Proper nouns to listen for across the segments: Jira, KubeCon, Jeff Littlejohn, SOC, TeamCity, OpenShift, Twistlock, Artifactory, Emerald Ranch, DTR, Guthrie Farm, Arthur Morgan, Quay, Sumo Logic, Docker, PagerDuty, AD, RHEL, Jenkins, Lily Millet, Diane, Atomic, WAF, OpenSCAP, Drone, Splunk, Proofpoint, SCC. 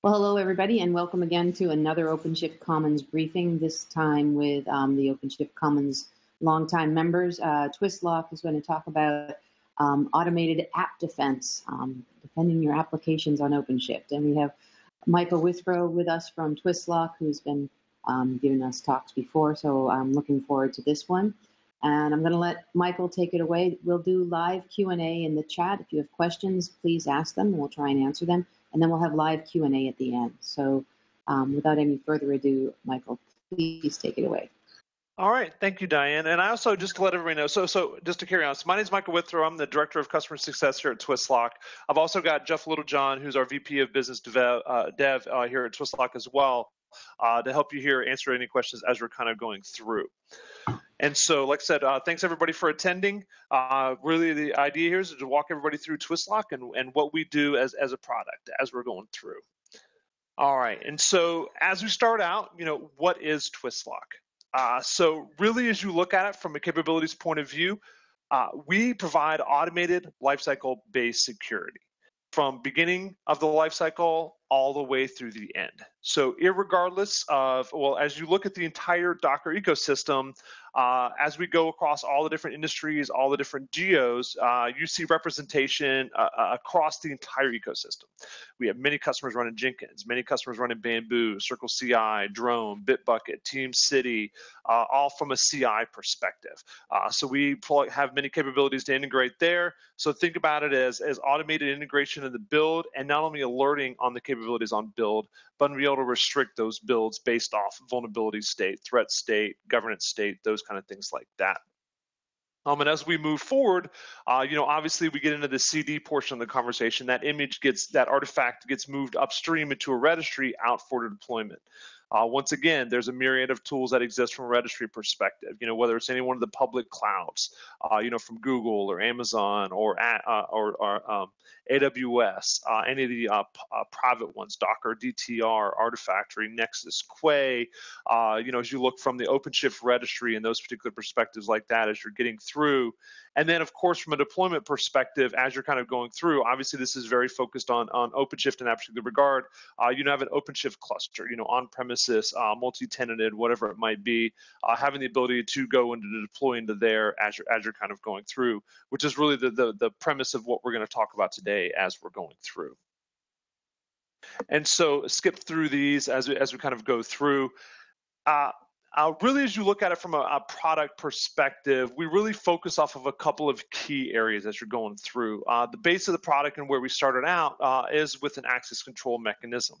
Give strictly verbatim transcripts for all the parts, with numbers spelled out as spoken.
Well, hello, everybody, and welcome again to another OpenShift Commons briefing, this time with um, the OpenShift Commons longtime members. Uh, Twistlock is going to talk about um, automated app defense, um, defending your applications on OpenShift. And we have Michael Withrow with us from Twistlock, who's been um, giving us talks before, so I'm looking forward to this one. And I'm going to let Michael take it away. We'll do live Q and A in the chat. If you have questions, please ask them, and we'll try and answer them. And then we'll have live Q and A at the end. So um, without any further ado, Michael, please take it away. All right. Thank you, Diane. And I also, just to let everybody know, so so just to carry on, so my name is Michael Withrow. I'm the Director of Customer Success here at Twistlock. I've also got Jeff Littlejohn, who's our V P of Business Dev, uh, Dev uh, here at Twistlock as well, uh, to help you here answer any questions as we're kind of going through. And so, like I said, uh, thanks everybody for attending. Uh, really, the idea here is to walk everybody through Twistlock and, and what we do as, as a product as we're going through. All right, and so as we start out, you know, what is Twistlock? Uh, so really, as you look at it from a capabilities point of view, uh, we provide automated lifecycle-based security from beginning of the lifecycle all the way through the end. So irregardless of, well, as you look at the entire Docker ecosystem, uh, as we go across all the different industries, all the different geos, uh, you see representation uh, across the entire ecosystem. We have many customers running Jenkins, many customers running Bamboo, CircleCI, Drone, Bitbucket, TeamCity, uh, all from a C I perspective. Uh, so we have many capabilities to integrate there. So think about it as, as automated integration of the build, and not only alerting on the capabilities capabilities on build, but be able to restrict those builds based off vulnerability state, threat state, governance state, those kind of things like that. Um, and as we move forward, uh, you know, obviously we get into the C D portion of the conversation. That image gets, that artifact gets moved upstream into a registry out for deployment. Uh, once again, there's a myriad of tools that exist from a registry perspective, you know, whether it's any one of the public clouds, uh, you know, from Google or Amazon or uh, or, or um, A W S, uh, any of the uh, uh, private ones, Docker, D T R, Artifactory, Nexus, Quay, uh, you know, as you look from the OpenShift registry and those particular perspectives like that as you're getting through. And then, of course, from a deployment perspective, as you're kind of going through, obviously this is very focused on, on OpenShift in that particular regard. Uh, you know, have an OpenShift cluster, you know, on-premise, Uh, multi-tenanted, whatever it might be, uh, having the ability to go and to deploy into there as you're, as you're kind of going through, which is really the, the, the premise of what we're going to talk about today as we're going through. And so skip through these as we, as we kind of go through. Uh, uh, really, as you look at it from a, a product perspective, we really focus off of a couple of key areas as you're going through. Uh, the base of the product and where we started out uh, is with an access control mechanism.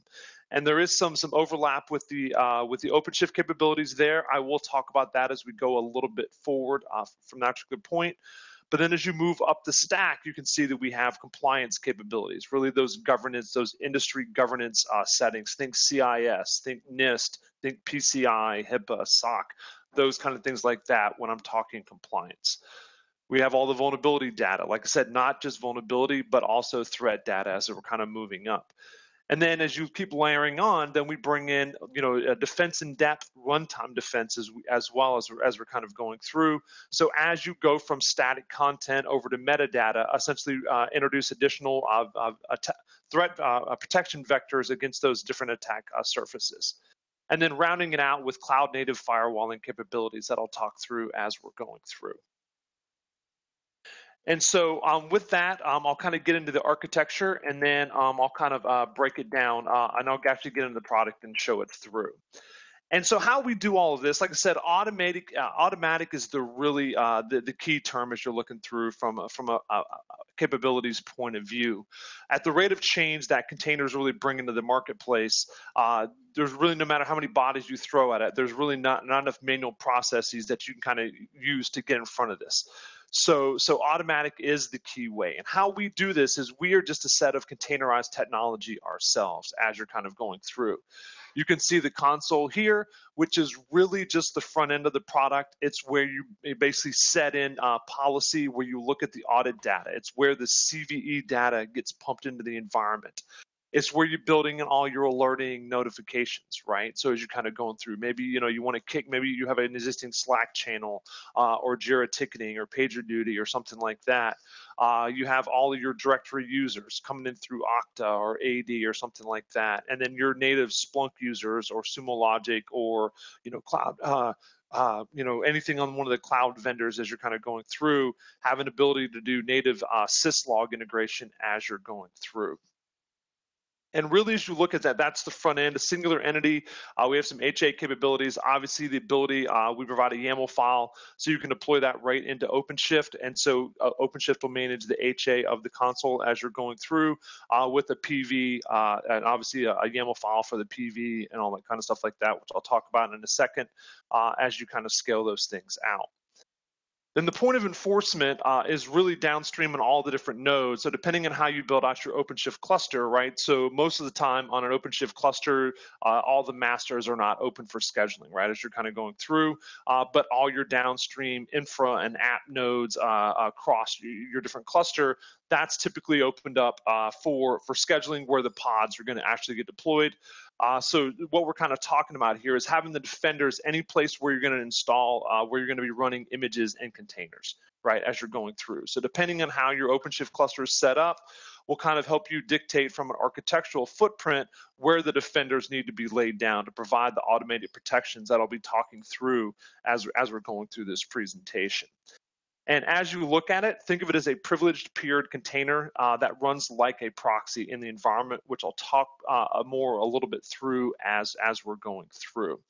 And there is some some overlap with the uh, with the OpenShift capabilities there. I will talk about that as we go a little bit forward uh, from that particular point. But then as you move up the stack, you can see that we have compliance capabilities, really those governance, those industry governance uh, settings. Think C I S, think NIST, think P C I, HIPAA, SOC, those kind of things like that when I'm talking compliance. We have all the vulnerability data. Like I said, not just vulnerability, but also threat data as we're kind of moving up. And then as you keep layering on, then we bring in, you know, a defense in depth, runtime defense as, we, as well as, as we're kind of going through. So as you go from static content over to metadata, essentially uh, introduce additional uh, uh, threat uh, protection vectors against those different attack uh, surfaces. And then rounding it out with cloud native firewalling capabilities that I'll talk through as we're going through. And so um, with that, um, I'll kind of get into the architecture, and then um, I'll kind of uh, break it down, uh, and I'll actually get into the product and show it through. And so how we do all of this, like I said, automatic uh, automatic is the really uh, the, the key term as you're looking through from a, from a, a capabilities point of view. At the rate of change that containers really bring into the marketplace, uh, there's really, no matter how many bodies you throw at it, there's really not, not enough manual processes that you can kind of use to get in front of this. So, so automatic is the key way. And how we do this is we are just a set of containerized technology ourselves as you're kind of going through. You can see the console here, which is really just the front end of the product. It's where you basically set in uh, policy, where you look at the audit data. It's where the C V E data gets pumped into the environment. It's where you're building in all your alerting notifications, right? So as you're kind of going through, maybe, you know, you want to kick, maybe you have an existing Slack channel uh, or Jira ticketing or PagerDuty or something like that. Uh, you have all of your directory users coming in through Okta or A D or something like that. And then your native Splunk users or Sumo Logic or, you know, cloud, uh, Uh, you know, anything on one of the cloud vendors as you're kind of going through, have an ability to do native uh, syslog integration as you're going through. And really, as you look at that, that's the front end, a singular entity. Uh, we have some H A capabilities, obviously the ability, uh, we provide a YAML file, so you can deploy that right into OpenShift. And so uh, OpenShift will manage the H A of the console as you're going through uh, with a P V, uh, and obviously a, a YAML file for the P V and all that kind of stuff like that, which I'll talk about in a second, uh, as you kind of scale those things out. Then the point of enforcement uh, is really downstream on all the different nodes. So depending on how you build out your OpenShift cluster, right? So most of the time on an OpenShift cluster, uh, all the masters are not open for scheduling, right? As you're kind of going through, uh, but all your downstream infra and app nodes uh, across your different cluster, that's typically opened up uh, for, for scheduling where the pods are going to actually get deployed. Uh, so what we're kind of talking about here is having the defenders any place where you're going to install, uh, where you're going to be running images and containers, right, as you're going through. So depending on how your OpenShift cluster is set up, will kind of help you dictate from an architectural footprint where the defenders need to be laid down to provide the automated protections that I'll be talking through as, as we're going through this presentation. And as you look at it, think of it as a privileged peered container uh, that runs like a proxy in the environment, which I'll talk uh, more a little bit through as, as we're going through.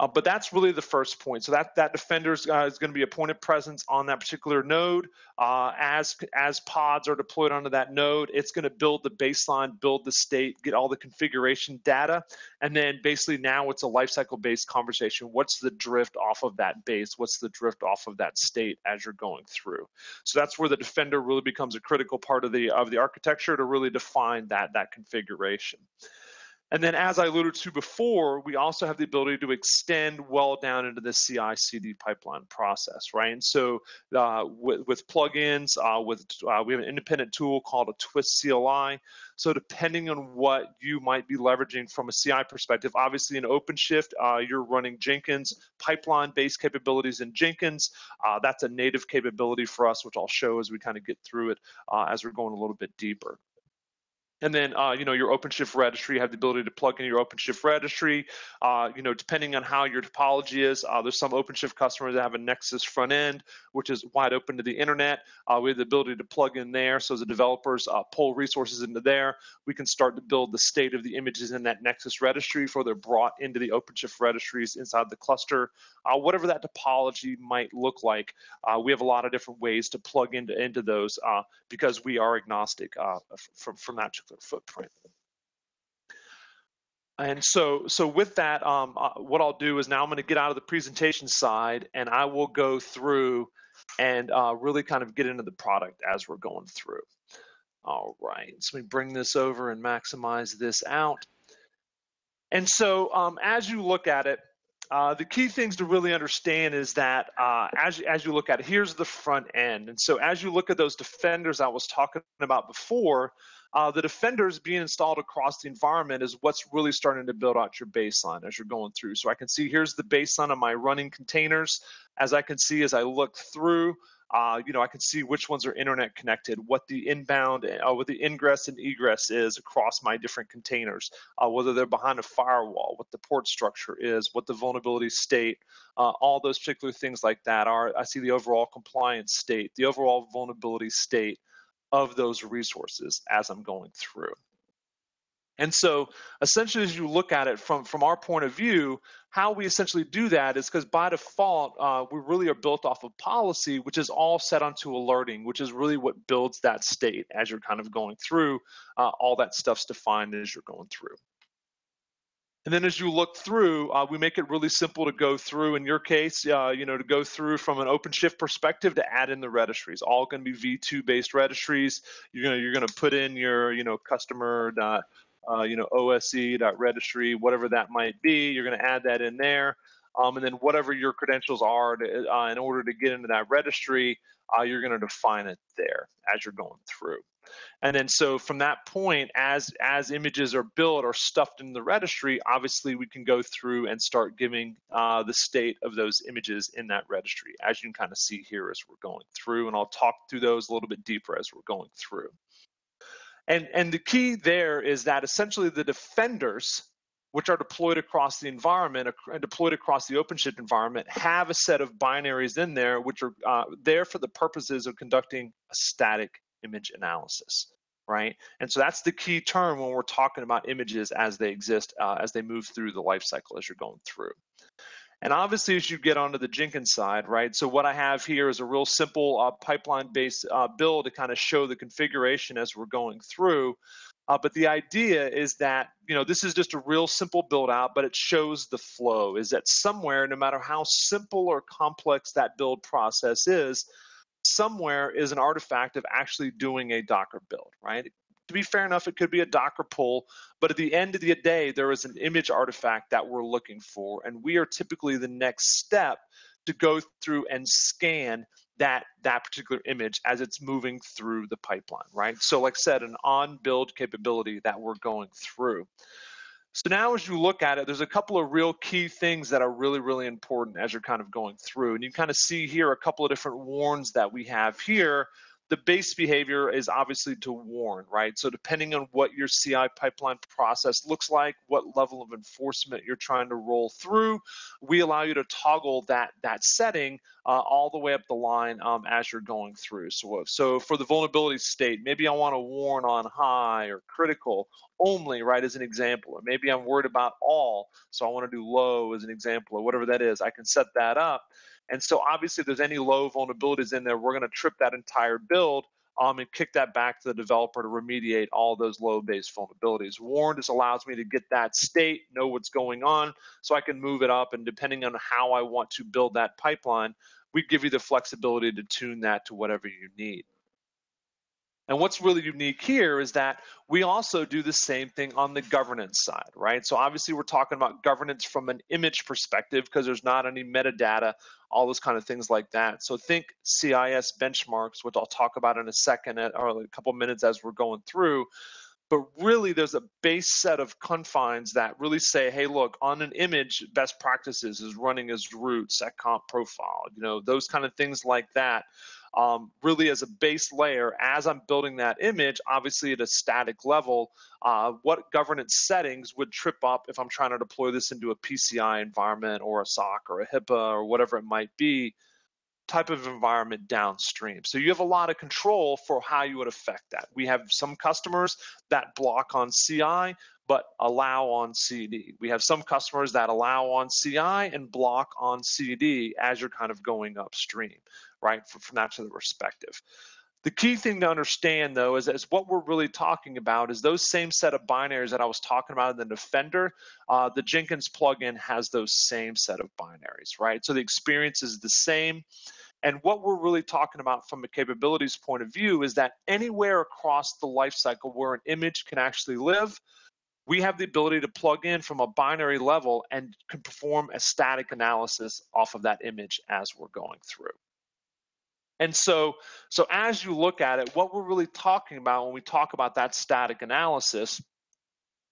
Uh, but that's really the first point. So that, that defender uh, is going to be a point of presence on that particular node. Uh, as, as pods are deployed onto that node, it's going to build the baseline, build the state, get all the configuration data. And then basically now it's a lifecycle-based conversation. What's the drift off of that base? What's the drift off of that state as you're going through? So that's where the defender really becomes a critical part of the, of the architecture to really define that, that configuration. And then as I alluded to before, we also have the ability to extend well down into the C I C D pipeline process, right? And so uh, with, with plugins, uh, with, uh, we have an independent tool called a Twist C L I. So depending on what you might be leveraging from a C I perspective, obviously in OpenShift, uh, you're running Jenkins, pipeline-based capabilities in Jenkins. Uh, that's a native capability for us, which I'll show as we kind of get through it uh, as we're going a little bit deeper. And then, uh, you know, your OpenShift registry, you have the ability to plug in your OpenShift registry. Uh, you know, depending on how your topology is, uh, there's some OpenShift customers that have a Nexus front end, which is wide open to the internet. Uh, we have the ability to plug in there. So as the developers uh, pull resources into there, we can start to build the state of the images in that Nexus registry before they're brought into the OpenShift registries inside the cluster. Uh, whatever that topology might look like, uh, we have a lot of different ways to plug into, into those uh, because we are agnostic uh, from, from that footprint. And so, so with that, um, uh, what I'll do is now I'm going to get out of the presentation side and I will go through and uh, really kind of get into the product as we're going through. All right, so we bring this over and maximize this out. And so um, as you look at it, Uh, the key things to really understand is that uh, as, as you look at it, here's the front end. And so as you look at those defenders I was talking about before, uh, the defenders being installed across the environment is what's really starting to build out your baseline as you're going through. So I can see here's the baseline of my running containers. As I can see as I look through, Uh, you know, I can see which ones are internet connected, what the inbound, uh, what the ingress and egress is across my different containers, uh, whether they're behind a firewall, what the port structure is, what the vulnerability state, uh, all those particular things like that are. I see the overall compliance state, the overall vulnerability state of those resources as I'm going through. And so essentially, as you look at it from, from our point of view, how we essentially do that is because by default, uh, we really are built off of policy, which is all set onto alerting, which is really what builds that state as you're kind of going through. Uh, all that stuff's defined as you're going through. And then as you look through, uh, we make it really simple to go through. In your case, uh, you know, to go through from an OpenShift perspective to add in the registries. All going to be V two based registries. You're gonna you're gonna put in your you know customer. Uh, you know, O S E dot registry, whatever that might be, you're going to add that in there. Um, and then whatever your credentials are to, uh, in order to get into that registry, uh, you're going to define it there as you're going through. And then so from that point, as as images are built or stuffed in the registry, obviously we can go through and start giving uh, the state of those images in that registry, as you can kind of see here as we're going through. And I'll talk through those a little bit deeper as we're going through. And, and the key there is that essentially the defenders, which are deployed across the environment, deployed across the OpenShift environment, have a set of binaries in there, which are uh, there for the purposes of conducting a static image analysis, right? And so that's the key term when we're talking about images as they exist, uh, as they move through the lifecycle as you're going through. And obviously, as you get onto the Jenkins side, right? So what I have here is a real simple uh, pipeline-based uh, build to kind of show the configuration as we're going through. Uh, but the idea is that, you know, this is just a real simple build out, but it shows the flow is that somewhere, no matter how simple or complex that build process is, somewhere is an artifact of actually doing a Docker build, right? To be fair enough, it could be a Docker pull, but at the end of the day, there is an image artifact that we're looking for, and we are typically the next step to go through and scan that that particular image as it's moving through the pipeline, right? So like I said, an on-build capability that we're going through. So now as you look at it, there's a couple of real key things that are really, really important as you're kind of going through. And you can kind of see here a couple of different warns that we have here. The base behavior is obviously to warn, right? So depending on what your C I pipeline process looks like, what level of enforcement you're trying to roll through, we allow you to toggle that, that setting uh, all the way up the line um, as you're going through. So, so for the vulnerability state, maybe I want to warn on high or critical only, right, as an example. Or maybe I'm worried about all, so I want to do low as an example, or whatever that is. I can set that up. And so obviously if there's any low vulnerabilities in there, we're going to trip that entire build um, and kick that back to the developer to remediate all those low-based vulnerabilities. Warn just allows me to get that state, know what's going on, so I can move it up. And depending on how I want to build that pipeline, we give you the flexibility to tune that to whatever you need. And what's really unique here is that we also do the same thing on the governance side, right? So obviously we're talking about governance from an image perspective because there's not any metadata, all those kind of things like that. So think C I S benchmarks, which I'll talk about in a second or a couple minutes as we're going through. But really, there's a base set of confines that really say, hey, look, on an image, best practices is running as root, seccomp profile, you know, those kind of things like that. Um, really as a base layer, as I'm building that image, obviously at a static level, uh, what governance settings would trip up if I'm trying to deploy this into a P C I environment or a S O C or a HIPAA or whatever it might be, type of environment downstream. So you have a lot of control for how you would affect that. We have some customers that block on C I, but allow on C D. We have some customers that allow on C I and block on C D as you're kind of going upstream, right, from, from that sort of perspective. The key thing to understand, though, is, is what we're really talking about is those same set of binaries that I was talking about in the Defender. Uh, the Jenkins plugin has those same set of binaries, right? So the experience is the same. And what we're really talking about from a capabilities point of view is that anywhere across the lifecycle where an image can actually live, we have the ability to plug in from a binary level and can perform a static analysis off of that image as we're going through. And so, so as you look at it, what we're really talking about when we talk about that static analysis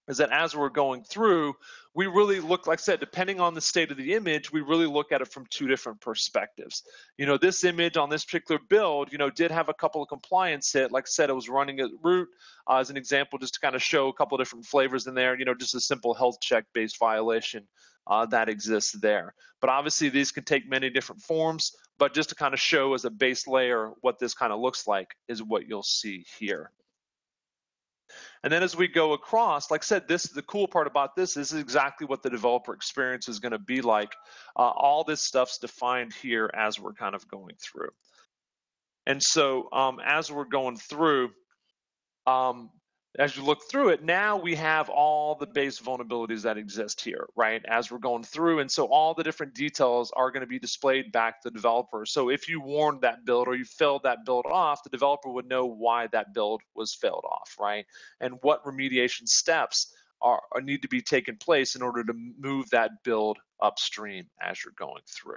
is that as we're going through, we really look, like I said, depending on the state of the image, we really look at it from two different perspectives. You know, this image on this particular build, you know, did have a couple of compliance hit. Like I said, it was running at root uh, as an example, just to kind of show a couple of different flavors in there, you know, just a simple health check-based violation uh, that exists there. But obviously these can take many different forms, but just to kind of show as a base layer what this kind of looks like is what you'll see here. And then as we go across, like I said, this the cool part about this, this is exactly what the developer experience is going to be like. Uh, all this stuff's defined here as we're kind of going through. And so um, as we're going through, um, as you look through it, now we have all the base vulnerabilities that exist here, right, as we're going through. And so all the different details are going to be displayed back to the developer. So if you warned that build or you failed that build off, the developer would know why that build was failed off, right, and what remediation steps are, are need to be taken place in order to move that build upstream as you're going through.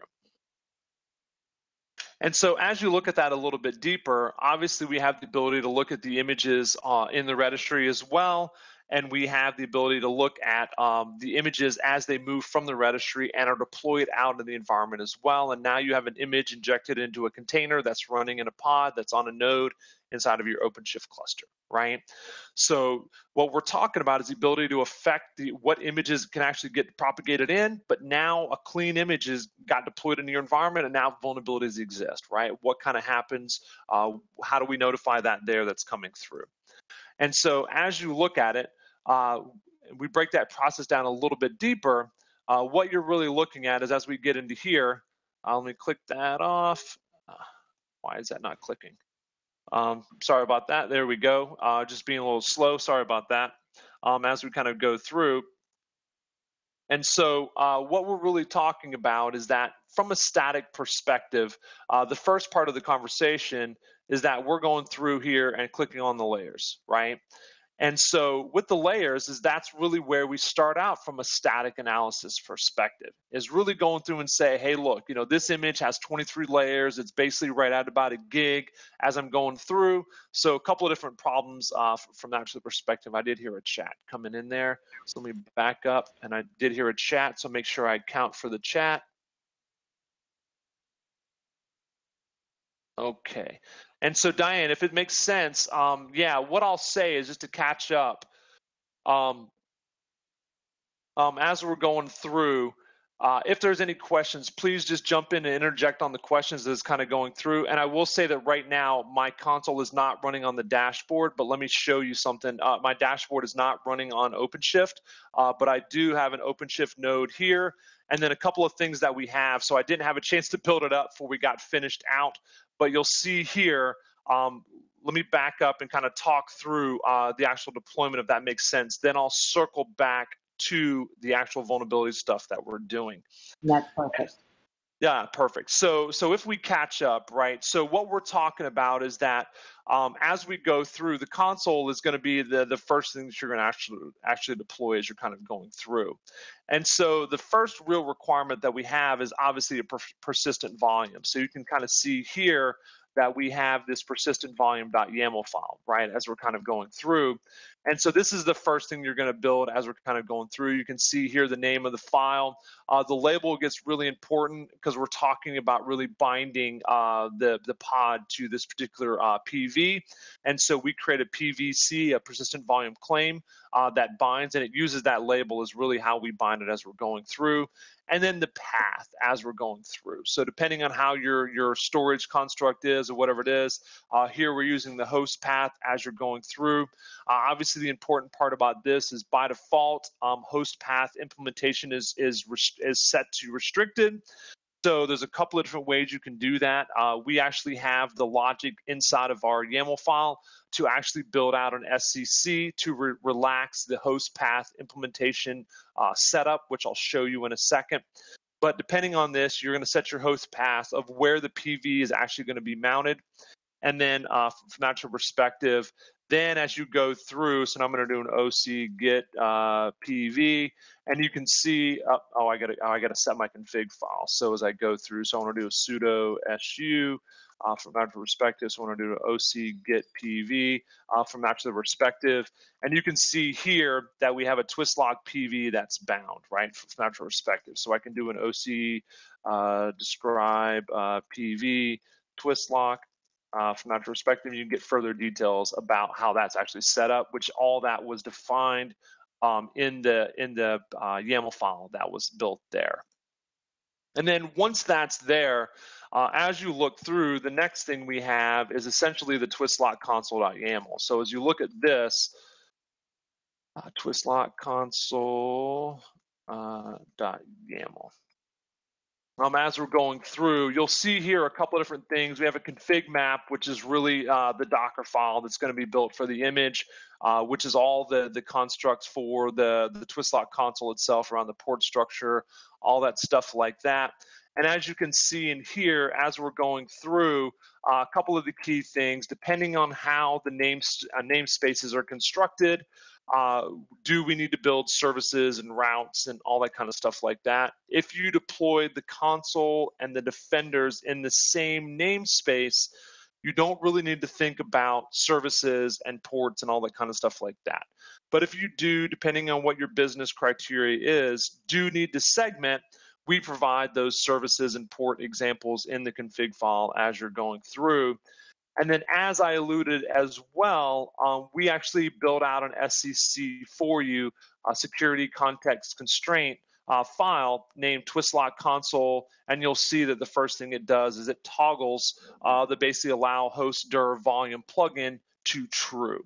And so as you look at that a little bit deeper, obviously we have the ability to look at the images uh, in the registry as well, and we have the ability to look at um, the images as they move from the registry and are deployed out in the environment as well. And now you have an image injected into a container that's running in a pod that's on a node inside of your OpenShift cluster, right? So what we're talking about is the ability to affect the, what images can actually get propagated in, but now a clean image has got deployed into your environment and now vulnerabilities exist, right? What kind of happens? Uh, how do we notify that there that's coming through? And so as you look at it, uh, we break that process down a little bit deeper. Uh, what you're really looking at is as we get into here, uh, let me click that off. Uh, why is that not clicking? Um, sorry about that. There we go. Uh, just being a little slow. Sorry about that. Um, as we kind of go through. And so uh, what we're really talking about is that from a static perspective, uh, the first part of the conversation is that we're going through here and clicking on the layers, right? And so with the layers is that's really where we start out from a static analysis perspective, is really going through and say, hey, look, you know, this image has twenty-three layers. It's basically right at about a gig as I'm going through. So a couple of different problems uh, from that perspective. I did hear a chat coming in there. So let me back up, and I did hear a chat. So make sure I account for the chat. Okay. And so, Diane, if it makes sense, um, yeah, what I'll say is just to catch up. Um, um, as we're going through, uh, if there's any questions, please just jump in and interject on the questions that's kind of going through. And I will say that right now, my console is not running on the dashboard, but let me show you something. Uh, my dashboard is not running on OpenShift, uh, but I do have an OpenShift node here. And then a couple of things that we have. So I didn't have a chance to build it up before we got finished out. But you'll see here, um, let me back up and kind of talk through uh, the actual deployment, if that makes sense. Then I'll circle back to the actual vulnerability stuff that we're doing. That's perfect. Yeah, perfect. So, so if we catch up, right, so what we're talking about is that um, as we go through, the console is going to be the, the first thing that you're going to actually, actually deploy as you're kind of going through. And so the first real requirement that we have is obviously a per persistent volume. So you can kind of see here that we have this persistent volume.yaml file, right, as we're kind of going through. And so this is the first thing you're going to build as we're kind of going through. You can see here the name of the file. Uh, the label gets really important because we're talking about really binding uh, the, the pod to this particular uh, P V. And so we create a P V C, a persistent volume claim uh, that binds, and it uses that label is really how we bind it as we're going through. And then the path as we're going through. So depending on how your, your storage construct is or whatever it is, uh, here we're using the host path as you're going through. Uh, obviously, the important part about this is by default, um, host path implementation is is is set to restricted. So there's a couple of different ways you can do that. Uh, we actually have the logic inside of our YAML file to actually build out an S C C to re relax the host path implementation uh, setup, which I'll show you in a second. But depending on this, you're going to set your host path of where the P V is actually going to be mounted. And then uh, from that perspective, then as you go through, so now I'm going to do an O C get uh, P V, and you can see, uh, oh, I got to, oh, I got to set my config file. So as I go through, so I want to do a sudo su uh, from that perspective. So I want to do an O C get P V uh, from that perspective, and you can see here that we have a Twistlock P V that's bound, right, from that perspective. So I can do an O C uh, describe uh, P V Twistlock. Uh, from that perspective, you can get further details about how that's actually set up, which all that was defined um, in the in the uh, YAML file that was built there. And then once that's there, uh, as you look through, the next thing we have is essentially the twistlock console.yaml. So as you look at this, uh, twistlock console uh, dot YAML. Um, as we're going through, you'll see here a couple of different things. We have a config map, which is really uh, the Docker file that's going to be built for the image, uh, which is all the, the constructs for the, the Twistlock console itself around the port structure, all that stuff like that. And as you can see in here, as we're going through, uh, a couple of the key things, depending on how the names, uh, namespaces are constructed, Uh, do we need to build services and routes and all that kind of stuff like that? If you deployed the console and the defenders in the same namespace, you don't really need to think about services and ports and all that kind of stuff like that. But if you do, depending on what your business criteria is, do need to segment, we provide those services and port examples in the config file as you're going through. And then as I alluded as well, um, we actually build out an S C C for you, a security context constraint uh, file named Twistlock console. And you'll see that the first thing it does is it toggles uh, the basically allow host dir volume plugin to true.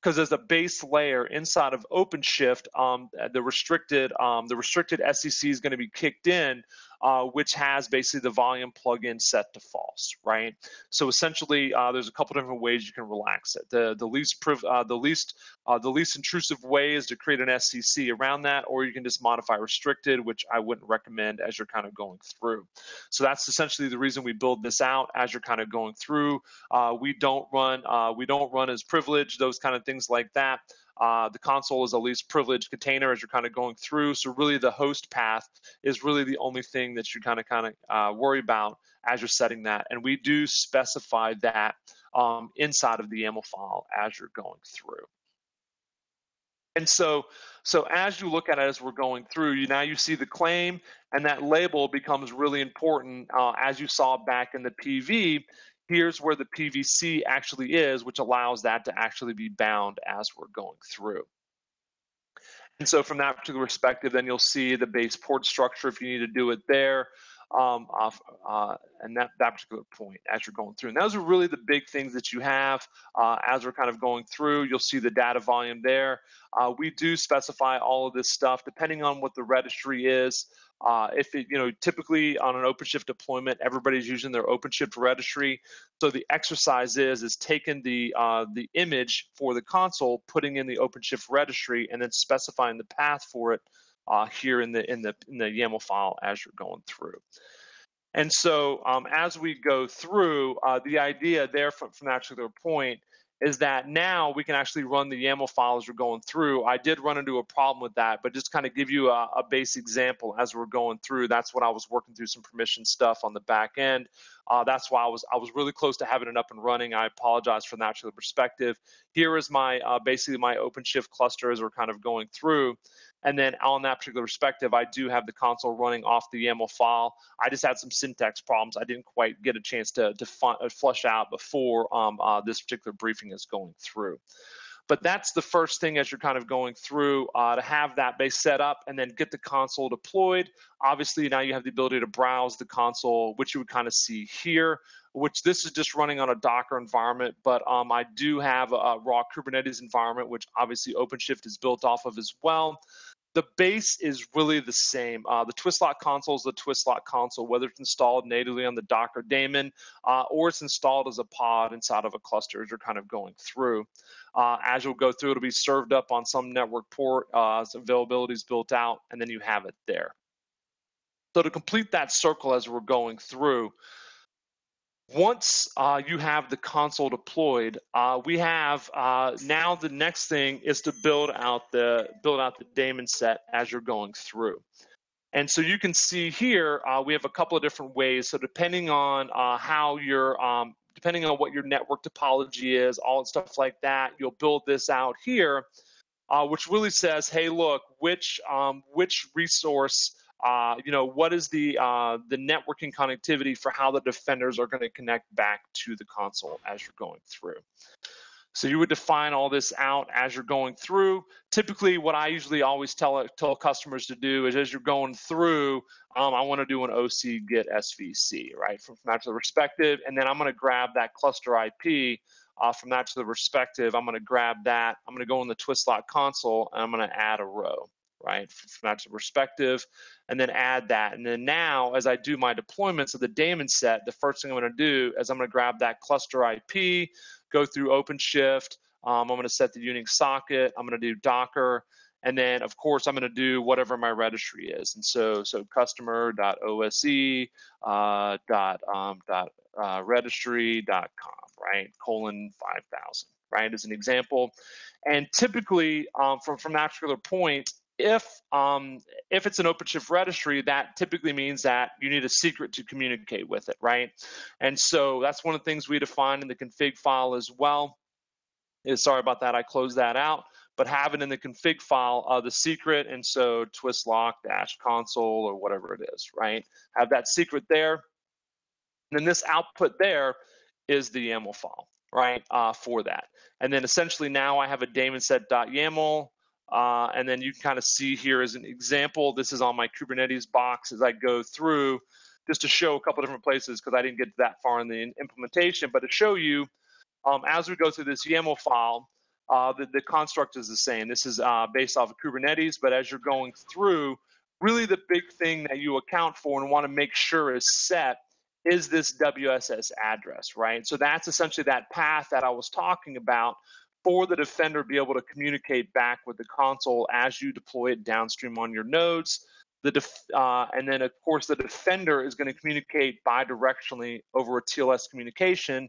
Because as a base layer inside of OpenShift, um, the restricted um, the restricted S C C is going to be kicked in, uh, which has basically the volume plugin set to false, right? So essentially, uh, there's a couple different ways you can relax it. The the least priv uh, the least uh, the least intrusive way is to create an S C C around that, or you can just modify restricted, which I wouldn't recommend as you're kind of going through. So that's essentially the reason we build this out as you're kind of going through. Uh, we don't run uh, we don't run as privileged, those kind of things like that. Uh, the console is a least privileged container as you're kind of going through. So really the host path is really the only thing that you kind of kind of uh, worry about as you're setting that. And we do specify that um, inside of the YAML file as you're going through. And so, so as you look at it as we're going through, you now you see the claim, and that label becomes really important uh, as you saw back in the P V. Here's where the P V C actually is, which allows that to actually be bound as we're going through. And so from that particular perspective, then you'll see the base port structure if you need to do it there, um, off, uh, and that, that particular point as you're going through. And those are really the big things that you have uh, as we're kind of going through. You'll see the data volume there. Uh, we do specify all of this stuff depending on what the registry is. Uh, if it, you know, typically on an OpenShift deployment, everybody's using their OpenShift registry. So the exercise is is taking the uh, the image for the console, putting in the OpenShift registry, and then specifying the path for it uh, here in the in the in the YAML file as you're going through. And so um, as we go through, uh, the idea there from from that particular point is that now we can actually run the YAML file as we're going through. I did run into a problem with that, but just kind of give you a, a base example as we're going through. That's what I was working through some permission stuff on the back end. Uh, that's why I was I was really close to having it up and running. I apologize for that particular perspective. Here is my uh, basically my OpenShift cluster as we're kind of going through. And then on that particular perspective, I do have the console running off the YAML file. I just had some syntax problems I didn't quite get a chance to, to flush out before um, uh, this particular briefing is going through. But that's the first thing as you're kind of going through, uh, to have that base set up and then get the console deployed. Obviously, now you have the ability to browse the console, which you would kind of see here, which this is just running on a Docker environment, but um, I do have a, a raw Kubernetes environment, which obviously OpenShift is built off of as well. The base is really the same. Uh, the Twistlock console is the Twistlock console, whether it's installed natively on the Docker daemon uh, or it's installed as a pod inside of a cluster as you're kind of going through. Uh, as you'll go through, it'll be served up on some network port, uh, some availability is built out, and then you have it there. So to complete that circle as we're going through, once uh, you have the console deployed, uh, we have uh, now the next thing is to build out the build out the daemon set as you're going through. And so you can see here uh, we have a couple of different ways. So depending on uh, how your um, depending on what your network topology is, all that stuff like that, you'll build this out here, uh, which really says, hey, look, which um, which resource. Uh, you know, what is the uh, the networking connectivity for how the defenders are going to connect back to the console as you're going through. So you would define all this out as you're going through. Typically, what I usually always tell tell customers to do is as you're going through, um, I want to do an O C get S V C, right, from, from that to the perspective, and then I'm going to grab that cluster I P uh, from that to the perspective. I'm going to grab that. I'm going to go in the Twistlock console, and I'm going to add a row. Right, from that perspective, and then add that. And then now, as I do my deployments of the daemon set, the first thing I'm going to do is I'm going to grab that cluster I P, go through OpenShift. Um, I'm going to set the Unix socket. I'm going to do Docker. And then, of course, I'm going to do whatever my registry is. And so, so customer dot O S E dot registry dot com, right? Colon five thousand, right? As an example. And typically um, from, from that particular point, if um, if it's an OpenShift registry, that typically means that you need a secret to communicate with it, right? And so that's one of the things we define in the config file as well. Is, sorry about that, I closed that out. But have it in the config file, uh, the secret, and so Twistlock dash console or whatever it is, right? Have that secret there. And then this output there is the YAML file, right, uh, for that. And then essentially now I have a daemon set dot yaml. Uh, and then you can kind of see here as an example, this is on my Kubernetes box as I go through, just to show a couple different places because I didn't get that far in the implementation, but to show you um, as we go through this YAML file, uh, the, the construct is the same. This is uh, based off of Kubernetes, but as you're going through, really the big thing that you account for and want to make sure is set is this W S S address, right? So that's essentially that path that I was talking about for the defender to be able to communicate back with the console as you deploy it downstream on your nodes. The def uh, and then, of course, the defender is going to communicate bidirectionally over a T L S communication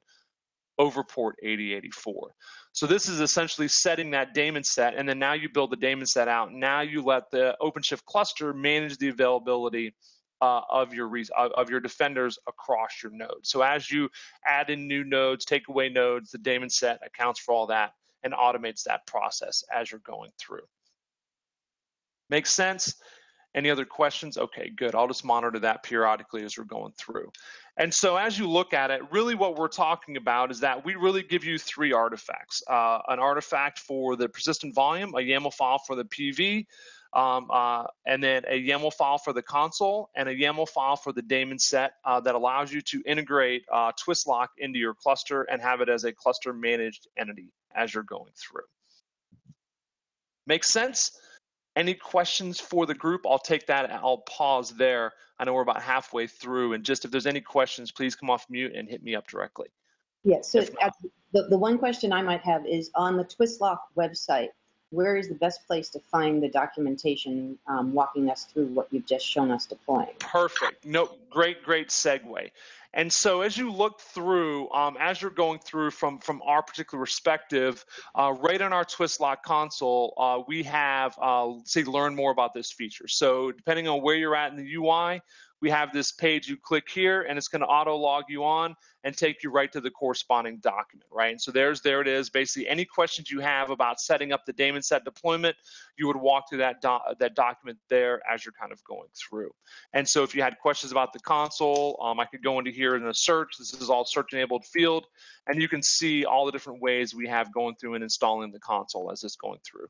over port eighty eighty-four. So this is essentially setting that daemon set, and then now you build the daemon set out. Now you let the OpenShift cluster manage the availability Uh, of your of your defenders across your nodes. So as you add in new nodes, take away nodes, the daemon set accounts for all that and automates that process as you're going through. Makes sense? Any other questions? Okay, good. I'll just monitor that periodically as we're going through. And so as you look at it, really what we're talking about is that we really give you three artifacts. Uh, an artifact for the persistent volume, a YAML file for the P V, Um, uh, and then a YAML file for the console and a YAML file for the daemon set uh, that allows you to integrate uh, Twistlock into your cluster and have it as a cluster managed entity as you're going through. Makes sense? Any questions for the group? I'll take that. I'll pause there. I know we're about halfway through, and just if there's any questions, please come off mute and hit me up directly. Yes. Yeah, so uh, the, the one question I might have is on the Twistlock website. Where is the best place to find the documentation um, walking us through what you've just shown us deploying? Perfect. No, great, great segue. And so as you look through, um, as you're going through from, from our particular perspective, uh, right on our Twistlock console, uh, we have, uh, see, learn more about this feature. So depending on where you're at in the U I, we have this page, you click here, and it's going to auto log you on and take you right to the corresponding document, right? And so there's, there it is. Basically, any questions you have about setting up the daemon set deployment, you would walk through that, do that document there as you're kind of going through. And so if you had questions about the console, um, I could go into here in the search. This is all search-enabled field, and you can see all the different ways we have going through and installing the console as it's going through.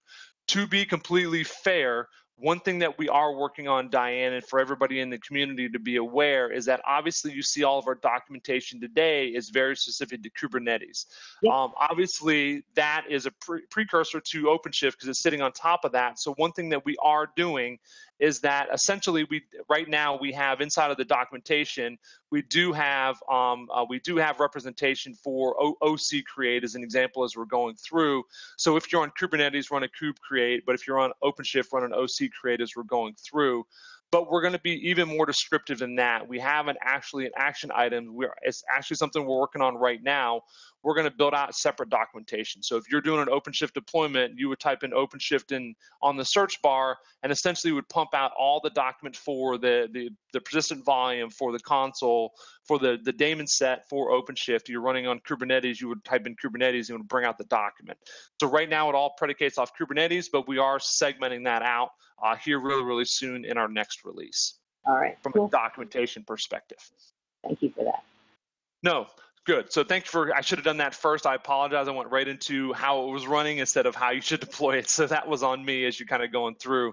To be completely fair, one thing that we are working on, Diane, and for everybody in the community to be aware is that obviously you see all of our documentation today is very specific to Kubernetes. Yep. Um, obviously, that is a pre precursor to OpenShift because it's sitting on top of that. So one thing that we are doing is that essentially we right now we have inside of the documentation, we do have um, uh, we do have representation for O C create as an example as we're going through. So if you're on Kubernetes, run a kube create, but if you're on OpenShift, run an O C create as we're going through. But we're going to be even more descriptive than that. We haven't actually an action item. We're, it's actually something we're working on right now. We're going to build out separate documentation. So if you're doing an OpenShift deployment, you would type in OpenShift in, on the search bar and essentially would pump out all the document for the, the, the persistent volume, for the console, for the, the daemon set for OpenShift. You're running on Kubernetes, you would type in Kubernetes and it would bring out the document. So right now it all predicates off Kubernetes, but we are segmenting that out Uh, here really, really soon in our next release. All right. From cool. a documentation perspective. Thank you for that. No, good. So thanks for, I should have done that first. I apologize. I went right into how it was running instead of how you should deploy it. So that was on me as you're kind of going through.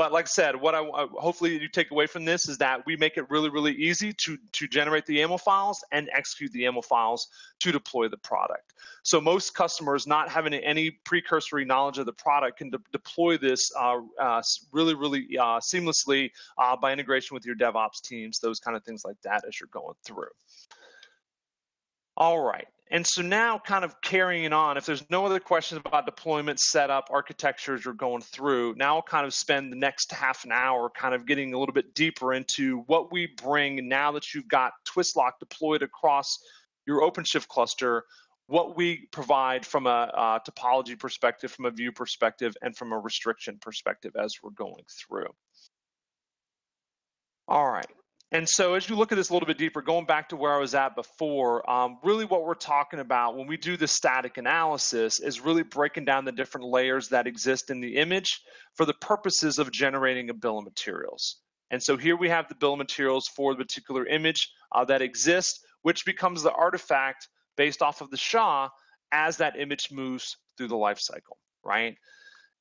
But like I said, what I hopefully you take away from this is that we make it really, really easy to, to generate the YAML files and execute the YAML files to deploy the product. So most customers not having any precursory knowledge of the product can de deploy this uh, uh, really, really uh, seamlessly uh, by integration with your DevOps teams, those kind of things like that as you're going through. All right. And so now kind of carrying on, if there's no other questions about deployment, setup, architectures you're going through, now I'll kind of spend the next half an hour kind of getting a little bit deeper into what we bring now that you've got Twistlock deployed across your OpenShift cluster, what we provide from a, a topology perspective, from a view perspective, and from a restriction perspective as we're going through. All right. And so as you look at this a little bit deeper, going back to where I was at before, um, really what we're talking about when we do the static analysis is really breaking down the different layers that exist in the image for the purposes of generating a bill of materials. And so here we have the bill of materials for the particular image uh, that exists, which becomes the artifact based off of the S H A as that image moves through the life cycle, right?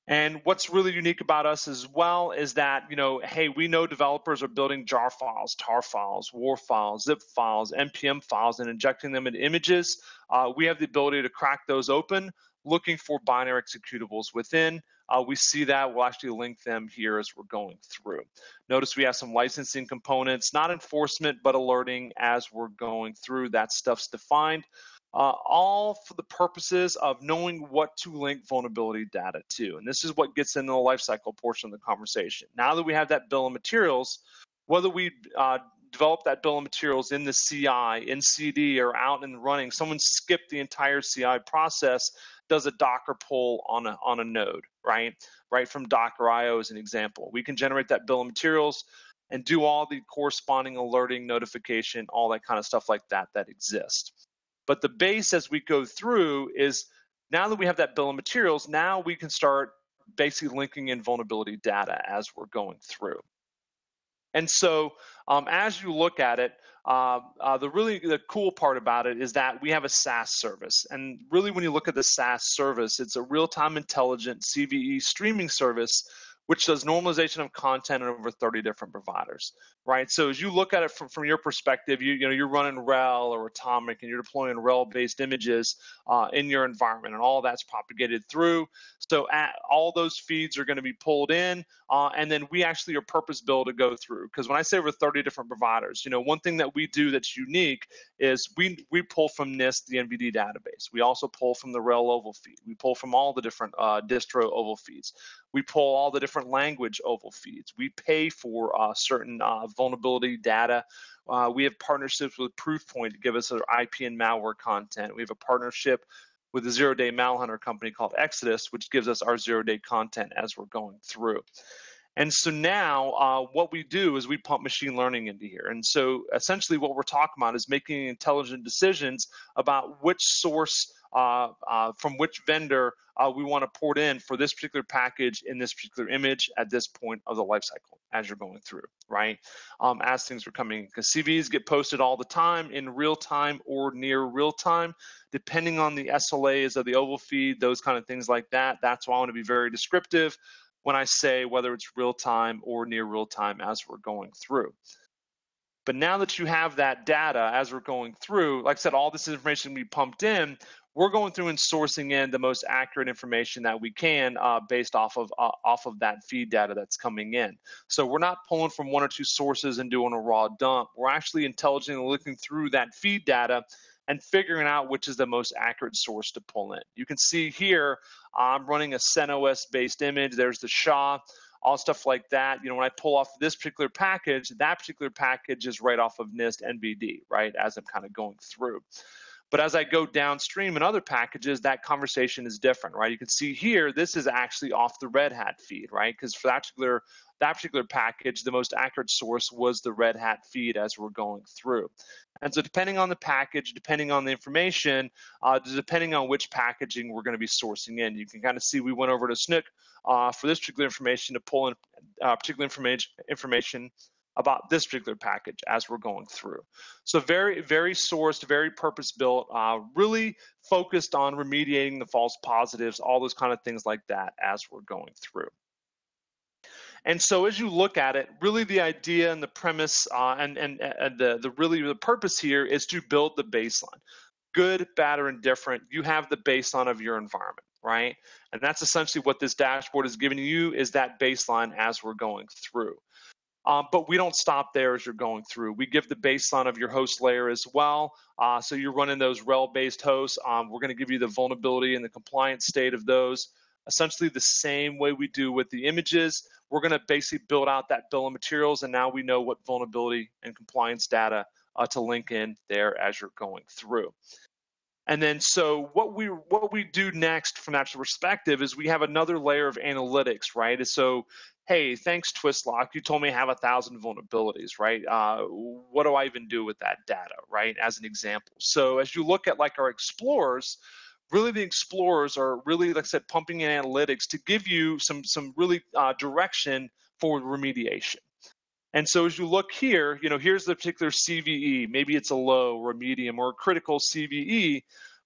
And what's really unique about us as well is that, you know, hey, we know developers are building jar files, tar files, war files, zip files, N P M files, and injecting them into images. Uh, we have the ability to crack those open, looking for binary executables within. Uh, we see that. We'll actually link them here as we're going through. Notice we have some licensing components, not enforcement, but alerting as we're going through. That stuff's defined. Uh, all for the purposes of knowing what to link vulnerability data to. And this is what gets into the lifecycle portion of the conversation. Now that we have that bill of materials, whether we uh, develop that bill of materials in the C I, in C D, or out and running, someone skipped the entire C I process, does a Docker pull on a, on a node, right? Right from Docker I O as an example. We can generate that bill of materials and do all the corresponding alerting, notification, all that kind of stuff like that that exists. But the base as we go through is now that we have that bill of materials, now we can start basically linking in vulnerability data as we're going through. And so um, as you look at it, uh, uh, the really the cool part about it is that we have a SaaS service. And really when you look at the SaaS service, it's a real-time intelligent C V E streaming service which does normalization of content in over thirty different providers, right? So as you look at it from, from your perspective, you, you know, you're running RHEL or Atomic and you're deploying RHEL-based images uh, in your environment, and all that's propagated through. So at, all those feeds are gonna be pulled in, uh, and then we actually are purpose-built to go through. Because when I say over thirty different providers, you know, one thing that we do that's unique is we, we pull from NIST, the N V D database. We also pull from the RHEL oval feed. We pull from all the different uh, distro oval feeds. We pull all the different different language oval feeds. We pay for uh, certain uh, vulnerability data. Uh, we have partnerships with Proofpoint to give us their I P and malware content. We have a partnership with a zero-day malhunter company called Exodus, which gives us our zero-day content as we're going through. And so now uh, what we do is we pump machine learning into here. And so essentially what we're talking about is making intelligent decisions about which source Uh, uh, from which vendor uh, we want to port in for this particular package in this particular image at this point of the lifecycle as you're going through, right? Um, as things are coming in, because C V Es get posted all the time in real time or near real time, depending on the S L As of the oval feed, those kind of things like that. That's why I want to be very descriptive when I say whether it's real time or near real time as we're going through. But now that you have that data as we're going through, like I said, all this information can be pumped in. We're going through and sourcing in the most accurate information that we can uh, based off of uh, off of that feed data that's coming in. So we're not pulling from one or two sources and doing a raw dump. We're actually intelligently looking through that feed data and figuring out which is the most accurate source to pull in. You can see here, I'm running a CentOS-based image. There's the S H A, all stuff like that. You know, when I pull off this particular package, that particular package is right off of NIST N V D, right, as I'm kind of going through. But as I go downstream in other packages, that conversation is different, right? You can see here, this is actually off the Red Hat feed, right? Because for that particular, that particular package, the most accurate source was the Red Hat feed as we're going through. And so depending on the package, depending on the information, uh, depending on which packaging we're going to be sourcing in, you can kind of see we went over to S N C C uh, for this particular information to pull in uh, particular information, information about this particular package as we're going through. So very, very sourced, very purpose-built, uh, really focused on remediating the false positives, all those kind of things like that as we're going through. And so as you look at it, really the idea and the premise uh, and, and, and the, the really the purpose here is to build the baseline. Good, bad, or indifferent, you have the baseline of your environment, right? And that's essentially what this dashboard is giving you, is that baseline as we're going through. Um, but we don't stop there as you're going through. We give the baseline of your host layer as well. Uh, so you're running those RHEL-based hosts. Um, we're going to give you the vulnerability and the compliance state of those. Essentially the same way we do with the images. We're going to basically build out that bill of materials, and now we know what vulnerability and compliance data uh, to link in there as you're going through. And then so what we what we do next from that perspective is we have another layer of analytics, right? And so, hey, thanks Twistlock, you told me I have a thousand vulnerabilities, right? Uh, what do I even do with that data, right? As an example. So as you look at like our explorers, really the explorers are really, like I said, pumping in analytics to give you some, some really uh, direction for remediation. And so as you look here, you know, here's the particular C V E, maybe it's a low or a medium or a critical C V E,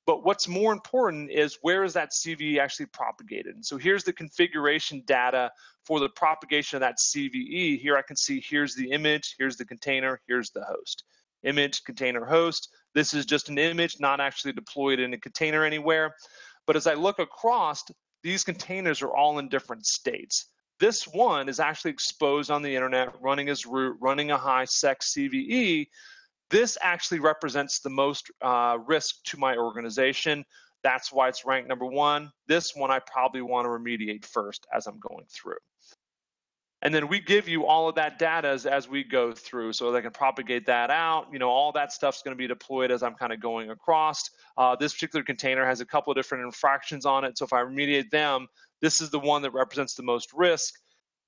but what's more important is where is that C V E actually propagated? And so here's the configuration data for the propagation of that C V E. Here I can see, here's the image, here's the container, here's the host. Image, container, host. This is just an image, not actually deployed in a container anywhere. But as I look across, these containers are all in different states. This one is actually exposed on the internet, running as root, running a high sec C V E. This actually represents the most uh, risk to my organization. That's why it's ranked number one. This one I probably want to remediate first as I'm going through. And then we give you all of that data as, as we go through, so they can propagate that out. You know, all that stuff's going to be deployed as I'm kind of going across. Uh, this particular container has a couple of different infractions on it, so if I remediate them, this is the one that represents the most risk.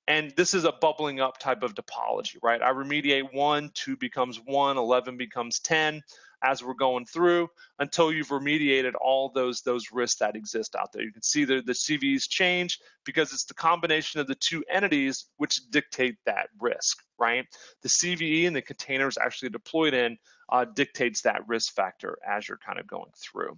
And this is a bubbling up type of topology, right? I remediate one, two becomes one, eleven becomes ten as we're going through until you've remediated all those, those risks that exist out there. You can see the, the C V Es change because it's the combination of the two entities which dictate that risk, right? The C V E and the containers actually deployed in uh, dictates that risk factor as you're kind of going through.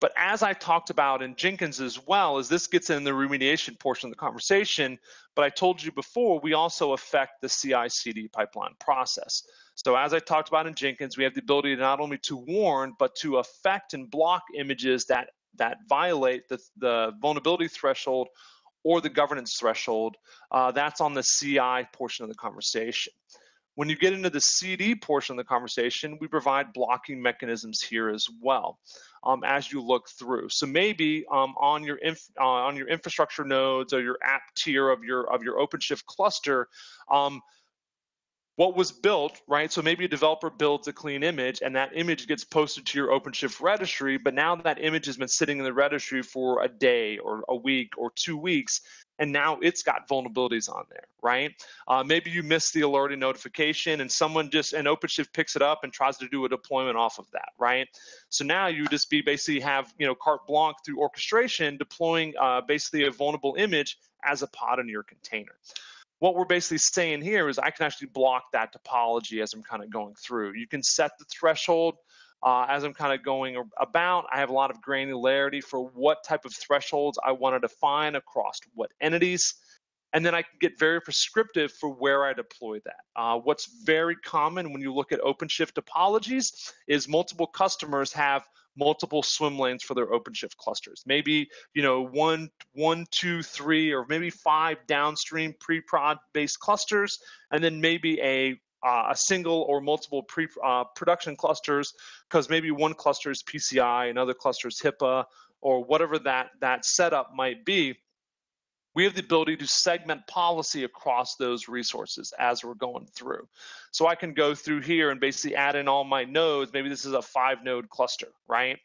But as I talked about in Jenkins as well, as this gets in the remediation portion of the conversation, but I told you before, we also affect the C I C D pipeline process. So as I talked about in Jenkins, we have the ability not only to warn, but to affect and block images that, that violate the, the vulnerability threshold or the governance threshold. Uh, that's on the C I portion of the conversation. When you get into the C D portion of the conversation, we provide blocking mechanisms here as well um, as you look through. So maybe um, on your inf uh, on your infrastructure nodes or your app tier of your of your OpenShift cluster, um, what was built, right? So maybe a developer builds a clean image and that image gets posted to your OpenShift registry, but now that image has been sitting in the registry for a day or a week or two weeks. And now it's got vulnerabilities on there, right? Uh, maybe you missed the alerting notification and someone just, and OpenShift picks it up and tries to do a deployment off of that, right? So now you just be basically have, you know, carte blanche through orchestration, deploying uh, basically a vulnerable image as a pod in your container. What we're basically saying here is I can actually block that topology as I'm kind of going through. You can set the threshold. Uh, as I'm kind of going about, I have a lot of granularity for what type of thresholds I want to define across what entities. And then I can get very prescriptive for where I deploy that. Uh, what's very common when you look at OpenShift topologies is multiple customers have multiple swim lanes for their OpenShift clusters. Maybe, you know, one, one, two, three, or maybe five downstream pre-prod based clusters, and then maybe a Uh, a single or multiple pre, uh, production clusters, because maybe one cluster is P C I, another cluster is HIPAA, or whatever that, that setup might be. We have the ability to segment policy across those resources as we're going through. So I can go through here and basically add in all my nodes. Maybe this is a five node cluster, right?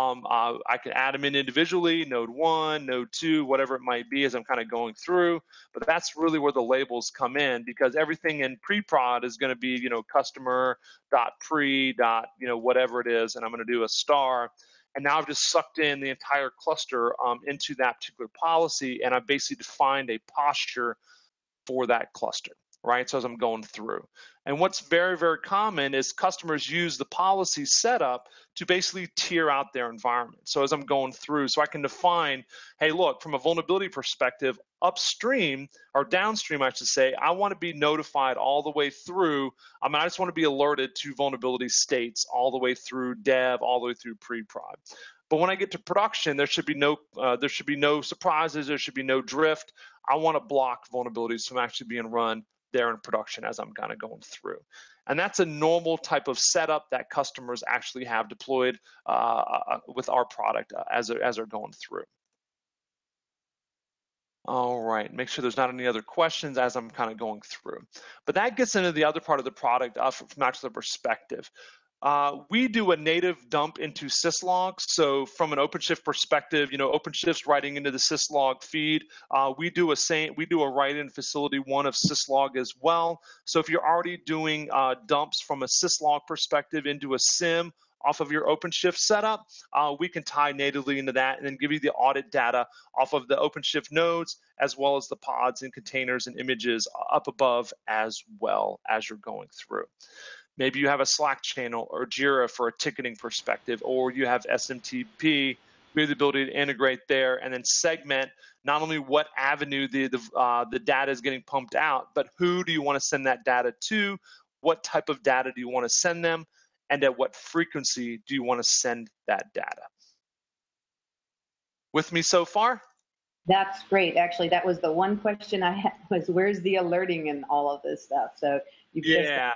Um, uh, I can add them in individually, node one, node two, whatever it might be as I'm kind of going through, but that's really where the labels come in because everything in pre-prod is going to be, you know, customer dot pre dot, you know, whatever it is, and I'm going to do a star, and now I've just sucked in the entire cluster um, into that particular policy, and I've basically defined a posture for that cluster. Right? So as I'm going through. And what's very, very common is customers use the policy setup to basically tier out their environment. So as I'm going through, so I can define, hey, look, from a vulnerability perspective, upstream or downstream, I should say, I want to be notified all the way through. I mean, I just want to be alerted to vulnerability states all the way through dev, all the way through pre-prod. But when I get to production, there should be no uh, there should be no surprises. There should be no drift. I want to block vulnerabilities from actually being run there in production as I'm kind of going through. And that's a normal type of setup that customers actually have deployed uh, with our product uh, as, they're, as they're going through. All right, make sure there's not any other questions as I'm kind of going through. But that gets into the other part of the product uh, from actually the perspective. Uh, we do a native dump into syslog. So from an OpenShift perspective, you know, OpenShift's writing into the syslog feed. Uh, we do a same, we do a write-in facility one of syslog as well. So if you're already doing uh, dumps from a syslog perspective into a SIM off of your OpenShift setup, uh, we can tie natively into that and then give you the audit data off of the OpenShift nodes, as well as the pods and containers and images up above as well as you're going through. Maybe you have a Slack channel or Jira for a ticketing perspective, or you have S M T P. We have the ability to integrate there and then segment not only what avenue the, the, uh, the data is getting pumped out, but who do you want to send that data to? What type of data do you want to send them? And at what frequency do you want to send that data? With me so far? That's great. Actually, that was the one question I had was, where's the alerting in all of this stuff? So you've yeah.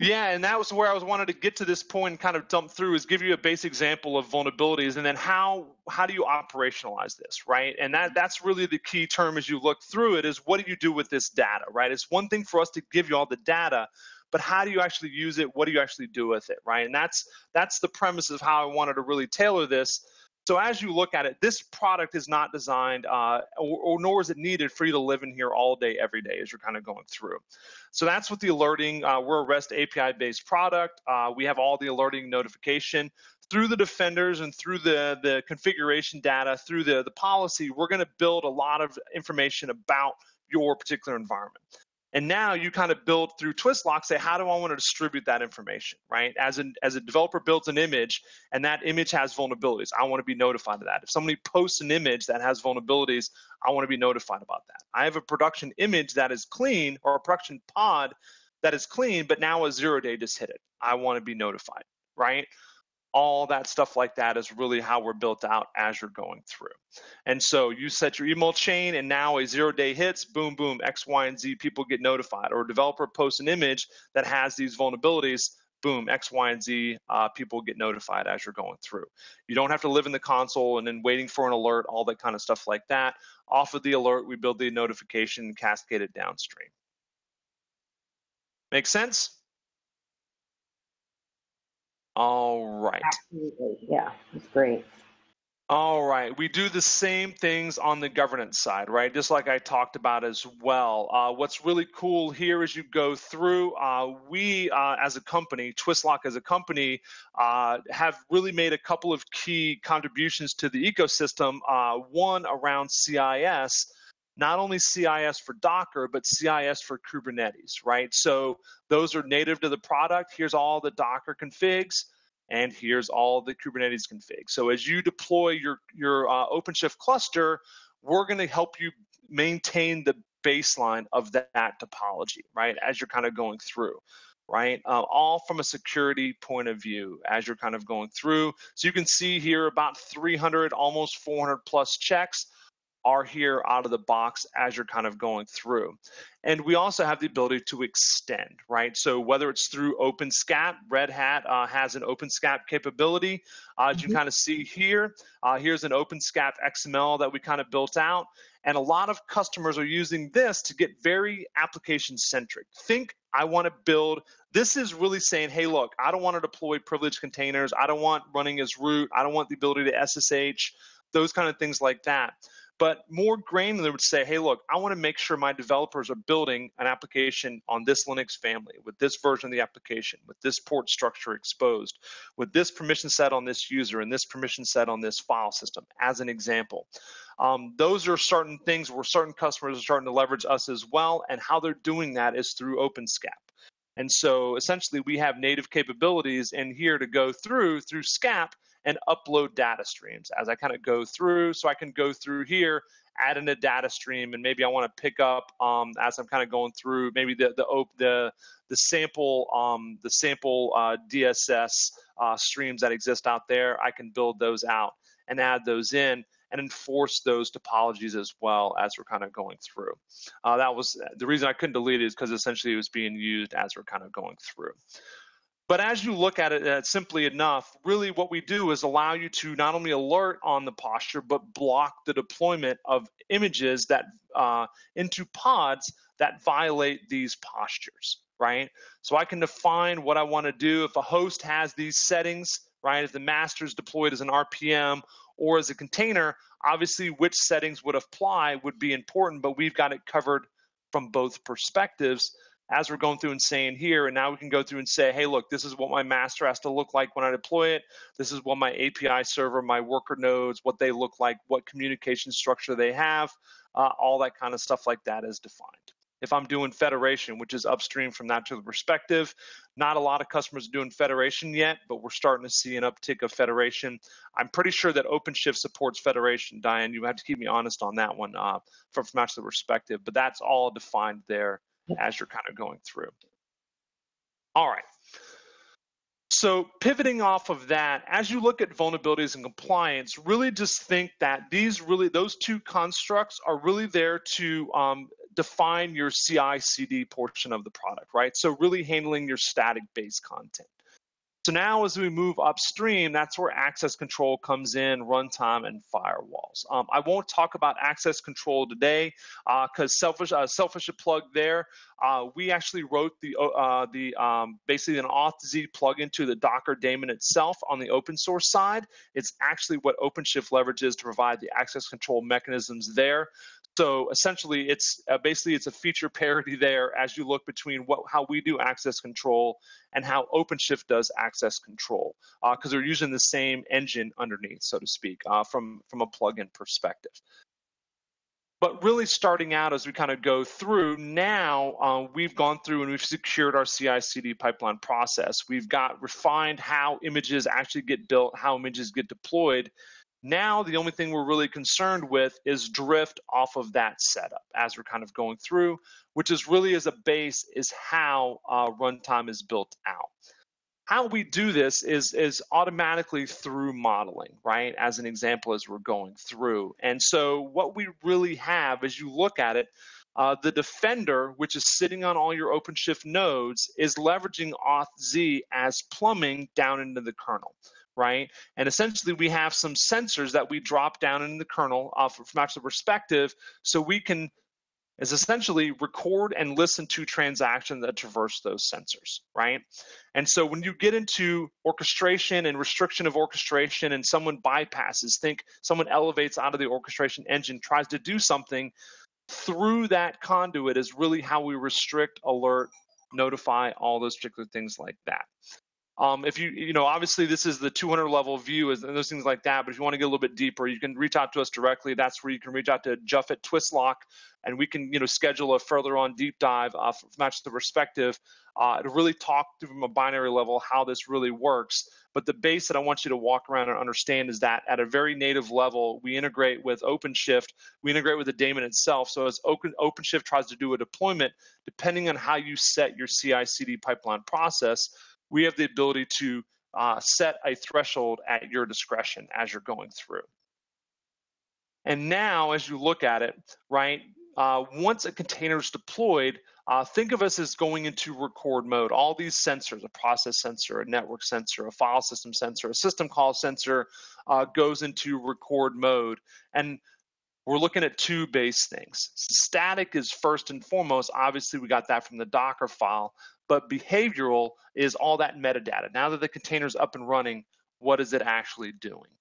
just Yeah, and that was where I was wanted to get to this point and kind of dump through is give you a base example of vulnerabilities and then how how do you operationalize this, right? And that that's really the key term as you look through it is what do you do with this data, right? It's one thing for us to give you all the data, but how do you actually use it? What do you actually do with it, right? And that's that's the premise of how I wanted to really tailor this. So as you look at it, this product is not designed, uh, or, or nor is it needed for you to live in here all day, every day as you're kind of going through. So that's what the alerting, uh, we're a REST A P I-based product. Uh, we have all the alerting notification. Through the defenders and through the, the configuration data, through the, the policy, we're gonna build a lot of information about your particular environment. And now you kind of build through Twistlock, say, how do I want to distribute that information, right? As, an, as a developer builds an image and that image has vulnerabilities, I want to be notified of that. If somebody posts an image that has vulnerabilities, I want to be notified about that. I have a production image that is clean or a production pod that is clean, but now a zero day just hit it. I want to be notified, right? All that stuff like that is really how we're built out as you're going through. And so you set your email chain and now a zero day hits, boom, boom, X, Y, and Z, people get notified. Or a developer posts an image that has these vulnerabilities, boom, X, Y, and Z, uh, people get notified as you're going through. You don't have to live in the console and then waiting for an alert, all that kind of stuff like that. Off of the alert, we build the notification and cascade it downstream. Make sense? All right. Absolutely. Yeah, that's great. All right. We do the same things on the governance side, right? Just like I talked about as well. Uh, what's really cool here as you go through, uh, we uh, as a company, Twistlock as a company, uh, have really made a couple of key contributions to the ecosystem. Uh, one around C I S. Not only C I S for Docker, but C I S for Kubernetes, right? So those are native to the product. Here's all the Docker configs, and here's all the Kubernetes configs. So as you deploy your, your uh, OpenShift cluster, we're gonna help you maintain the baseline of that, that topology, right? As you're kind of going through, right? Uh, all from a security point of view as you're kind of going through. So you can see here about three hundred, almost four hundred plus checks are here out of the box as you're kind of going through. And we also have the ability to extend, right? So whether it's through OpenSCAP, Red Hat uh, has an OpenSCAP capability. Uh, as you mm-hmm. kind of see here, uh, here's an OpenSCAP X M L that we kind of built out. And a lot of customers are using this to get very application centric. Think I want to build, this is really saying, hey, look, I don't want to deploy privileged containers. I don't want running as root. I don't want the ability to S S H, those kind of things like that. But more granular would say, hey, look, I want to make sure my developers are building an application on this Linux family, with this version of the application, with this port structure exposed, with this permission set on this user and this permission set on this file system, as an example. Um, those are certain things where certain customers are starting to leverage us as well, and how they're doing that is through OpenSCAP. And so essentially we have native capabilities in here to go through, through SCAP, and upload data streams as I kind of go through. So I can go through here, add in a data stream, and maybe I want to pick up um, as I'm kind of going through maybe the the the, the sample um, the sample uh, D S S uh, streams that exist out there. I can build those out and add those in and enforce those topologies as well as we're kind of going through. Uh, that was the reason I couldn't delete it is because essentially it was being used as we're kind of going through. But as you look at it uh, simply enough, really what we do is allow you to not only alert on the posture, but block the deployment of images that uh, into pods that violate these postures, right? So I can define what I want to do if a host has these settings, right? If the master is deployed as an R P M or as a container, obviously which settings would apply would be important, but we've got it covered from both perspectives as we're going through and saying here, and now we can go through and say, hey, look, this is what my master has to look like when I deploy it. This is what my A P I server, my worker nodes, what they look like, what communication structure they have, uh, all that kind of stuff like that is defined. If I'm doing federation, which is upstream from that to the perspective, not a lot of customers are doing federation yet, but we're starting to see an uptick of federation. I'm pretty sure that OpenShift supports federation, Diane. You have to keep me honest on that one uh, from, from actually the perspective, but that's all defined there as you're kind of going through. All right. So pivoting off of that, as you look at vulnerabilities and compliance, really just think that these really, those two constructs are really there to um, define your C I C D portion of the product, right? So really handling your static-based content. So now as we move upstream, that's where access control comes in, runtime, and firewalls. Um, I won't talk about access control today because uh, selfish, uh, selfish a plug there. Uh, we actually wrote the, uh, the um, basically an auth Z plugin to the Docker daemon itself on the open source side. It's actually what OpenShift leverages to provide the access control mechanisms there. So essentially, it's uh, basically it's a feature parity there as you look between what, how we do access control and how OpenShift does access control, because uh, they're using the same engine underneath, so to speak, uh, from, from a plugin perspective. But really starting out as we kind of go through, now uh, we've gone through and we've secured our C I C D pipeline process. We've got refined how images actually get built, how images get deployed. Now, the only thing we're really concerned with is drift off of that setup as we're kind of going through, which is really as a base is how uh, runtime is built out. How we do this is, is automatically through modeling, right? As an example, as we're going through. And so what we really have as you look at it, Uh, the defender, which is sitting on all your OpenShift nodes, is leveraging auth Z as plumbing down into the kernel, right? And essentially, we have some sensors that we drop down into the kernel uh, from actual perspective, so we can is essentially record and listen to transactions that traverse those sensors, right? And so when you get into orchestration and restriction of orchestration and someone bypasses, think someone elevates out of the orchestration engine, tries to do something, through that conduit is really how we restrict, alert, notify, all those particular things like that. Um, if you, you know, obviously this is the two hundred level view and those things like that, but if you want to get a little bit deeper, you can reach out to us directly. That's where you can reach out to Jeff at Twistlock, and we can, you know, schedule a further on deep dive uh, from the perspective uh, to really talk through from a binary level how this really works. But the base that I want you to walk around and understand is that at a very native level, we integrate with OpenShift, we integrate with the daemon itself. So as Open, OpenShift tries to do a deployment, depending on how you set your C I C D pipeline process, we have the ability to uh, set a threshold at your discretion as you're going through. And now as you look at it, right, uh, once a container is deployed, Uh, think of us as going into record mode. All these sensors, a process sensor, a network sensor, a file system sensor, a system call sensor uh, goes into record mode. And we're looking at two base things. Static is first and foremost. Obviously, we got that from the Docker file. But behavioral is all that metadata. Now that the container's up and running, what is it actually doing?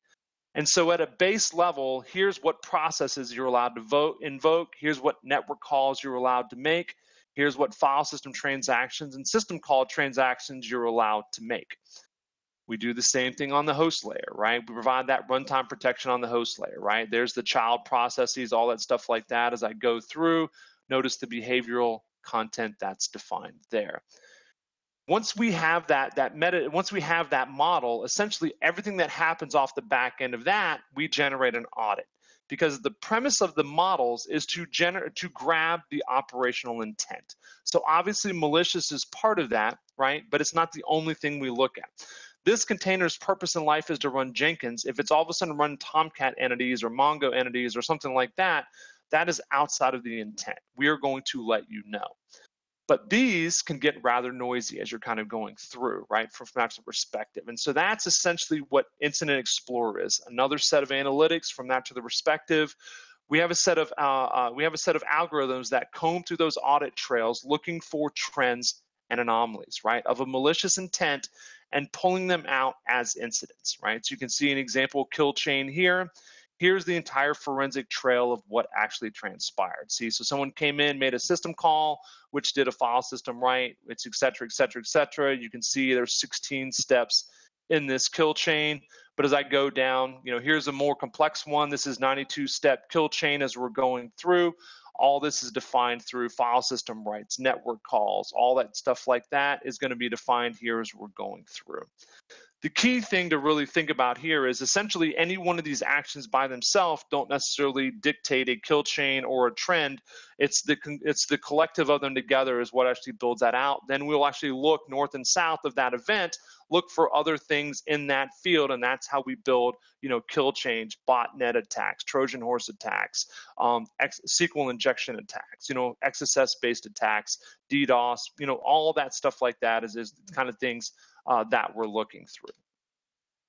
And so at a base level, here's what processes you're allowed to vote, invoke. Here's what network calls you're allowed to make. Here's what file system transactions and system call transactions you're allowed to make. We do the same thing on the host layer, right? We provide that runtime protection on the host layer, right? There's the child processes, all that stuff like that. As I go through, notice the behavioral content that's defined there. Once we have that, that meta, once we have that model, essentially everything that happens off the back end of that, we generate an audit. Because the premise of the models is to generate, to grab the operational intent. So obviously malicious is part of that, right? But it's not the only thing we look at. This container's purpose in life is to run Jenkins. If it's all of a sudden run Tomcat entities or Mongo entities or something like that, that is outside of the intent. We are going to let you know. But these can get rather noisy as you're kind of going through, right, from an actual perspective. And so that's essentially what Incident Explorer is, another set of analytics from that to the perspective. We have a set of, uh, uh, we have a set of algorithms that comb through those audit trails looking for trends and anomalies, right, of a malicious intent and pulling them out as incidents, right? So you can see an example kill chain here. Here's the entire forensic trail of what actually transpired. See, so someone came in, made a system call, which did a file system write, it's et cetera, et cetera, et cetera. You can see there's sixteen steps in this kill chain. But as I go down, you know, here's a more complex one. This is ninety-two step kill chain as we're going through. All this is defined through file system writes, network calls, all that stuff like that is going to be defined here as we're going through. The key thing to really think about here is essentially any one of these actions by themselves don't necessarily dictate a kill chain or a trend. It's the, it's the collective of them together is what actually builds that out. Then we'll actually look north and south of that event, look for other things in that field, and that's how we build, you know, kill chains, botnet attacks, Trojan horse attacks, um, S Q L injection attacks, you know, X S S-based attacks, DDoS, you know, all that stuff like that is, is kind of things Uh, that we're looking through.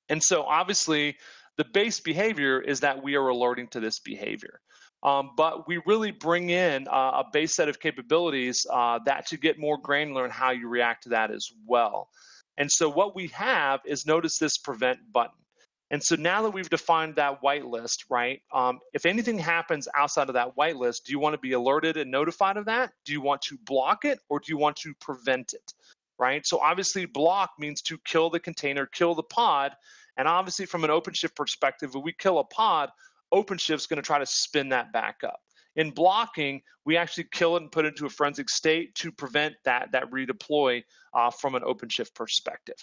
And so obviously the base behavior is that we are alerting to this behavior. Um, but we really bring in uh, a base set of capabilities uh, that to get more granular in how you react to that as well. And so what we have is notice this prevent button. And so now that we've defined that whitelist, right, um, if anything happens outside of that whitelist, do you want to be alerted and notified of that? Do you want to block it or do you want to prevent it? Right? So obviously block means to kill the container, kill the pod. And obviously from an OpenShift perspective, if we kill a pod, OpenShift's going to try to spin that back up. In blocking, we actually kill it and put it into a forensic state to prevent that, that redeploy uh, from an OpenShift perspective.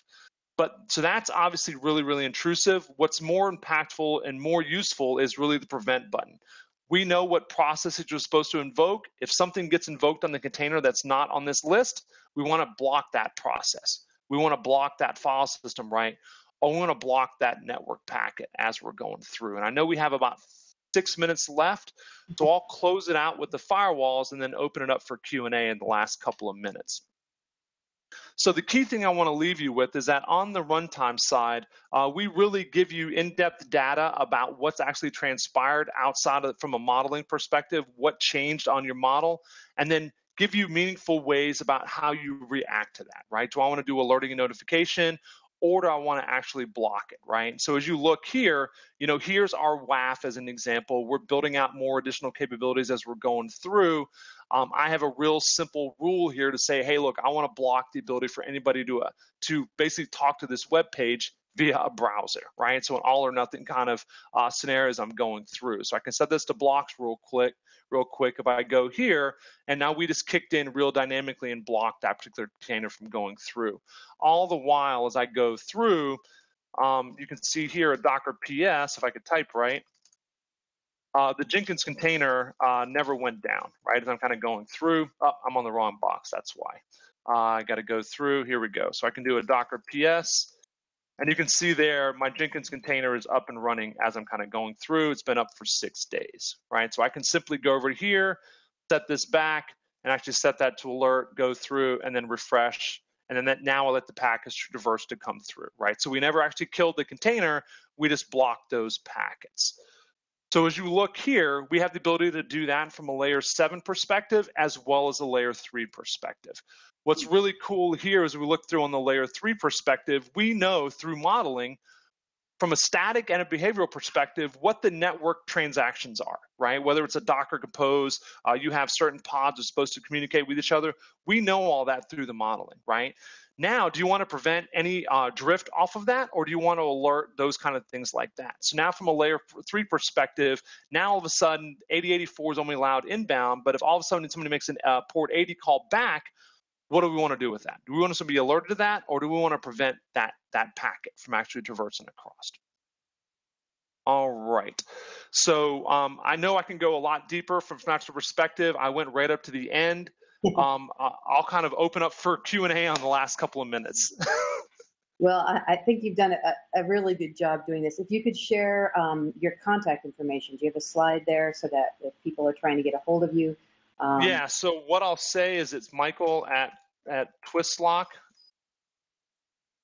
But so that's obviously really, really intrusive. What's more impactful and more useful is really the prevent button. We know what processes you're supposed to invoke. If something gets invoked on the container that's not on this list, we want to block that process. We want to block that file system, right? Or we want to block that network packet as we're going through. And I know we have about six minutes left, so I'll close it out with the firewalls and then open it up for Q and A in the last couple of minutes. So the key thing I want to leave you with is that on the runtime side, uh, we really give you in-depth data about what's actually transpired outside of from a modeling perspective, what changed on your model, and then give you meaningful ways about how you react to that, right? Do I want to do alerting and notification, or do I want to actually block it, right? So as you look here, you know, here's our W A F as an example. We're building out more additional capabilities as we're going through. Um, I have a real simple rule here to say, hey, look, I want to block the ability for anybody to, uh, to basically talk to this web page via a browser, right? So an all or nothing kind of uh, scenarios I'm going through. So I can set this to blocks real quick, real quick if I go here, and now we just kicked in real dynamically and blocked that particular container from going through. All the while as I go through, um, you can see here a Docker P S, if I could type right, Uh, the Jenkins container uh, never went down, right? As I'm kind of going through, oh, I'm on the wrong box, that's why. Uh, I gotta go through, here we go. So I can do a Docker P S, and you can see there, my Jenkins container is up and running as I'm kind of going through. It's been up for six days, right? So I can simply go over here, set this back, and actually set that to alert, go through, and then refresh. And then that now I'll let the packets traverse to come through, right? So we never actually killed the container, we just blocked those packets. So as you look here, we have the ability to do that from a layer seven perspective as well as a layer three perspective. What's really cool here is we look through on the layer three perspective, we know through modeling from a static and a behavioral perspective what the network transactions are, right? Whether it's a Docker compose, uh, you have certain pods that are supposed to communicate with each other. We know all that through the modeling, right? Now, do you want to prevent any uh, drift off of that, or do you want to alert those kind of things like that? So now from a layer three perspective, now all of a sudden eighty eighty-four is only allowed inbound, but if all of a sudden somebody makes a uh, port eighty call back, what do we want to do with that? Do we want to be alerted to that, or do we want to prevent that, that packet from actually traversing across? All right, so um, I know I can go a lot deeper from a financial perspective. I went right up to the end. Um, I'll kind of open up for Q and A on the last couple of minutes. Well, I, I think you've done a, a really good job doing this. If you could share um, your contact information. Do you have a slide there so that if people are trying to get a hold of you? Um, yeah, so what I'll say is it's Michael at, at twistlock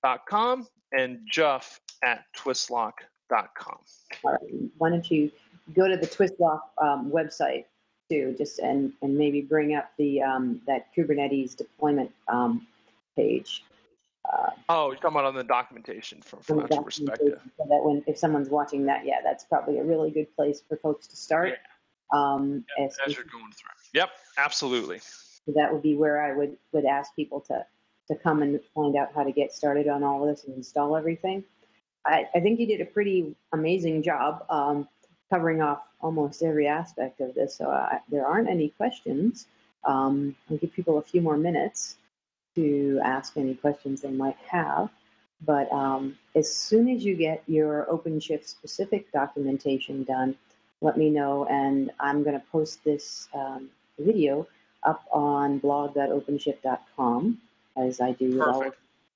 dot com and Jeff at twistlock dot com. All right, why don't you go to the Twistlock um, website. Too, just and, and maybe bring up the um, that Kubernetes deployment um, page. Uh, oh, you're talking about on the documentation from, from a perspective. So that when, if someone's watching that, yeah, that's probably a really good place for folks to start. Yeah. Um, yep, as, as you're going through. Yep, absolutely. So that would be where I would, would ask people to, to come and find out how to get started on all this and install everything. I, I think you did a pretty amazing job um, covering off almost every aspect of this. So I, there aren't any questions. Um, I'll give people a few more minutes to ask any questions they might have. But um, as soon as you get your OpenShift specific documentation done, let me know, and I'm going to post this um, video up on blog dot openshift dot com, as I do with all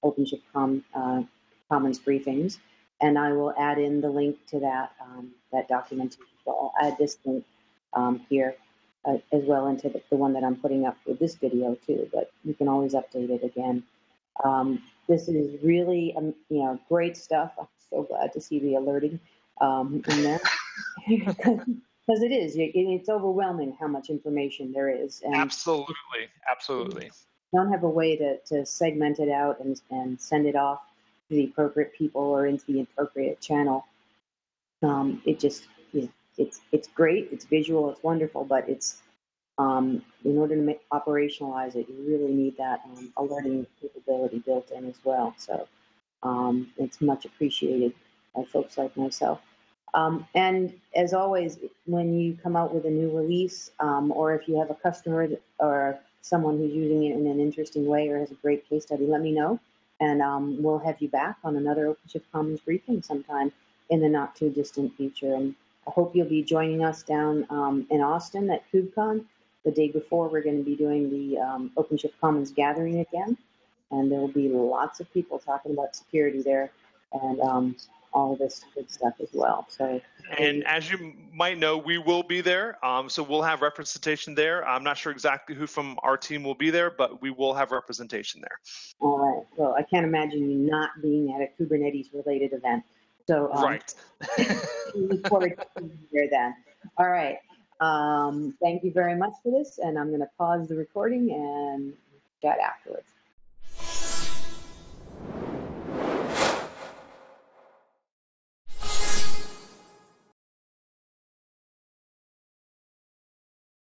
OpenShift com, uh, Commons briefings, and I will add in the link to that um, that documentation. So I'll add this link um, here. Uh, as well into the, the one that I'm putting up with this video too, but you can always update it again. Um, this is really, um, you know, great stuff. I'm so glad to see the alerting um, in there, because it is, it, it's overwhelming how much information there is. And absolutely, absolutely. You don't have a way to, to segment it out and, and send it off to the appropriate people or into the appropriate channel. Um, it just, you know, It's it's great, it's visual, it's wonderful, but it's um, in order to make, operationalize it, you really need that um, alerting capability built in as well. So um, it's much appreciated by folks like myself. Um, and as always, when you come out with a new release, um, or if you have a customer that, or someone who's using it in an interesting way or has a great case study, let me know, and um, we'll have you back on another OpenShift Commons briefing sometime in the not too distant future. And I hope you'll be joining us down um, in Austin at KubeCon. The day before, we're going to be doing the um, OpenShift Commons gathering again, and there will be lots of people talking about security there and um, all of this good stuff as well. So, and as you might know, we will be there, um, so we'll have representation there. I'm not sure exactly who from our team will be there, but we will have representation there. All right. Well, I can't imagine you not being at a Kubernetes-related event. So, um, right. We look forward to being here then. All right. Um, thank you very much for this, and I'm going to pause the recording and chat afterwards.